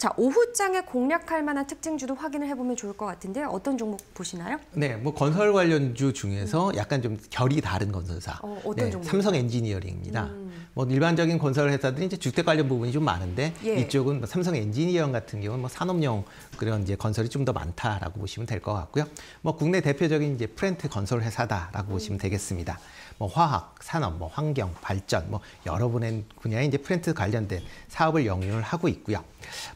자, 오후장에 공략할 만한 특징주도 확인을 해보면 좋을 것 같은데 어떤 종목 보시나요? 네, 뭐 건설 관련주 중에서 약간 좀 결이 다른 건설사. 어떤 네, 종목? 삼성 엔지니어링입니다. 뭐 일반적인 건설 회사들이 이제 주택 관련 부분이 좀 많은데 예. 이쪽은 뭐 삼성 엔지니어링 같은 경우는 뭐 산업용 그런 이제 건설이 좀 더 많다라고 보시면 될 것 같고요. 뭐 국내 대표적인 이제 프렌트 건설 회사다라고 보시면 되겠습니다. 뭐 화학, 산업, 뭐 환경, 발전, 뭐 여러 분야에 이제 프렌트 관련된 사업을 영위를 하고 있고요.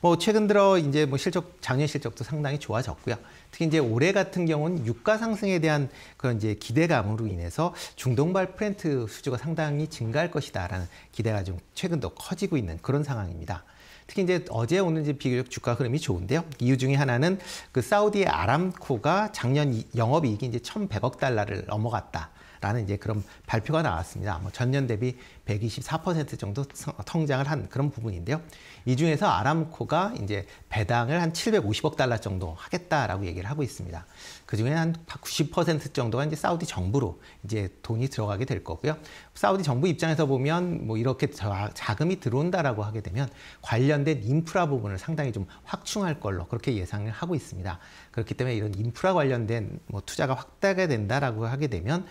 뭐 최근 들어 이제 뭐 작년 실적도 상당히 좋아졌고요. 특히 이제 올해 같은 경우는 유가 상승에 대한 그런 이제 기대감으로 인해서 중동발 프렌트 수주가 상당히 증가할 것이다라는 기대가 좀 최근 더 커지고 있는 그런 상황입니다. 특히 이제 어제 오늘 이제 비교적 주가 흐름이 좋은데요. 이유 중에 하나는 그 사우디의 아람코가 작년 영업이익이 이제 1,100억 달러를 넘어갔다. 라는 이제 그런 발표가 나왔습니다. 뭐 전년 대비 124% 정도 성장을 한 그런 부분인데요. 이 중에서 아람코가 이제 배당을 한 750억 달러 정도 하겠다라고 얘기를 하고 있습니다. 그 중에 한 90% 정도가 이제 사우디 정부로 이제 돈이 들어가게 될 거고요. 사우디 정부 입장에서 보면 뭐 이렇게 자금이 들어온다라고 하게 되면 관련된 인프라 부분을 상당히 좀 확충할 걸로 그렇게 예상을 하고 있습니다. 그렇기 때문에 이런 인프라 관련된 뭐 투자가 확대가 된다라고 하게 되면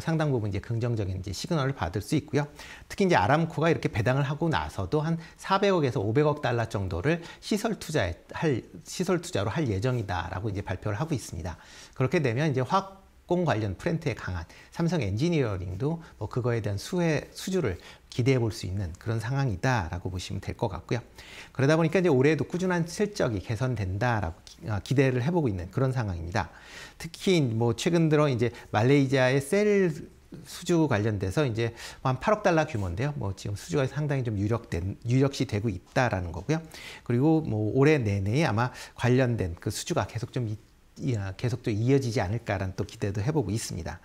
상당 부분 이제 긍정적인 이제 시그널을 받을 수 있고요. 특히 이제 아람코가 이렇게 배당을 하고 나서도 한 400억에서 500억 달러 정도를 시설 투자로 할 예정이다라고 이제 발표를 하고 있습니다. 그렇게 되면 이제 화학공 관련 프렌트에 강한 삼성 엔지니어링도 뭐 그거에 대한 수주를 기대해 볼 수 있는 그런 상황이다라고 보시면 될 것 같고요. 그러다 보니까 이제 올해도 꾸준한 실적이 개선된다라고 기대를 해보고 있는 그런 상황입니다. 특히 뭐 최근 들어 이제 말레이시아의 셀 수주 관련돼서 이제 한 8억 달러 규모인데요. 뭐 지금 수주가 상당히 좀 유력시 되고 있다라는 거고요. 그리고 뭐 올해 내내 아마 관련된 그 수주가 계속 좀 이어지지 않을까라는 또 기대도 해보고 있습니다.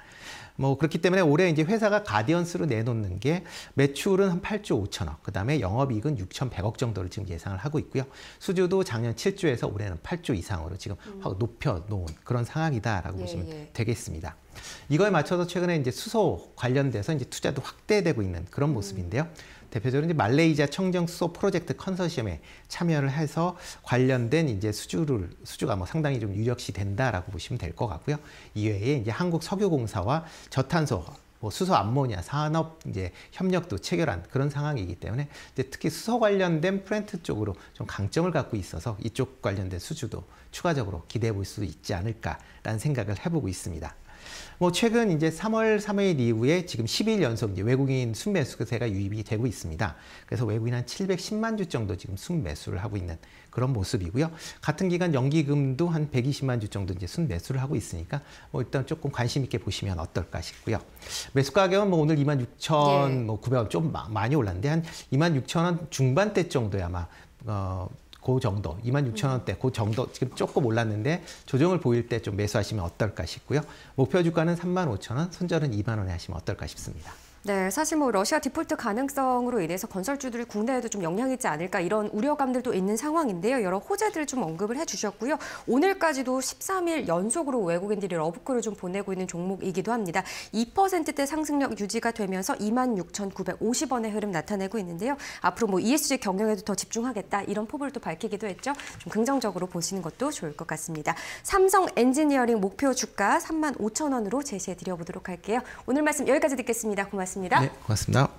뭐 그렇기 때문에 올해 이제 회사가 가디언스로 내놓는 게 매출은 한 8조 5천억, 그다음에 영업이익은 6,100억 정도를 지금 예상을 하고 있고요. 수주도 작년 7조에서 올해는 8조 이상으로 지금 확 높여 놓은 그런 상황이다라고 보시면 되겠습니다. 이거에 맞춰서 최근에 이제 수소 관련돼서 이제 투자도 확대되고 있는 그런 모습인데요. 대표적으로 이제 말레이시아 청정 수소 프로젝트 컨소시엄에 참여를 해서 관련된 이제 수주가 뭐 상당히 좀 유력시 된다라고 보시면 될 것 같고요. 이외에 이제 한국 석유공사와 저탄소 뭐 수소 암모니아 산업 이제 협력도 체결한 그런 상황이기 때문에 이제 특히 수소 관련된 프렌트 쪽으로 좀 강점을 갖고 있어서 이쪽 관련된 수주도 추가적으로 기대해 볼 수 있지 않을까라는 생각을 해보고 있습니다. 뭐 최근 이제 3월 3일 이후에 지금 10일 연속 이제 외국인 순매수세가 유입이 되고 있습니다. 그래서 외국인 한 710만 주 정도 지금 순매수를 하고 있는 그런 모습이고요. 같은 기간 연기금도 한 120만 주 정도 이제 순매수를 하고 있으니까 뭐 일단 조금 관심 있게 보시면 어떨까 싶고요. 매수 가격은 뭐 오늘 26,900원 좀 많이 올랐는데 한 26,000원 중반대 정도에 아마 그 정도, 26,000원대 그 정도 지금 조금 올랐는데 조정을 보일 때 좀 매수하시면 어떨까 싶고요. 목표 주가는 35,000원, 손절은 2만 원에 하시면 어떨까 싶습니다. 네, 사실 뭐 러시아 디폴트 가능성으로 인해서 건설주들이 국내에도 좀 영향이 있지 않을까 이런 우려감들도 있는 상황인데요. 여러 호재들 좀 언급을 해주셨고요. 오늘까지도 13일 연속으로 외국인들이 러브콜을 좀 보내고 있는 종목이기도 합니다. 2%대 상승력 유지가 되면서 26,950원의 흐름 나타내고 있는데요. 앞으로 뭐 ESG 경영에도 더 집중하겠다 이런 포부를 밝히기도 했죠. 좀 긍정적으로 보시는 것도 좋을 것 같습니다. 삼성 엔지니어링 목표 주가 35,000원으로 제시해드려보도록 할게요. 오늘 말씀 여기까지 듣겠습니다. 고맙습니다. 네, 고맙습니다.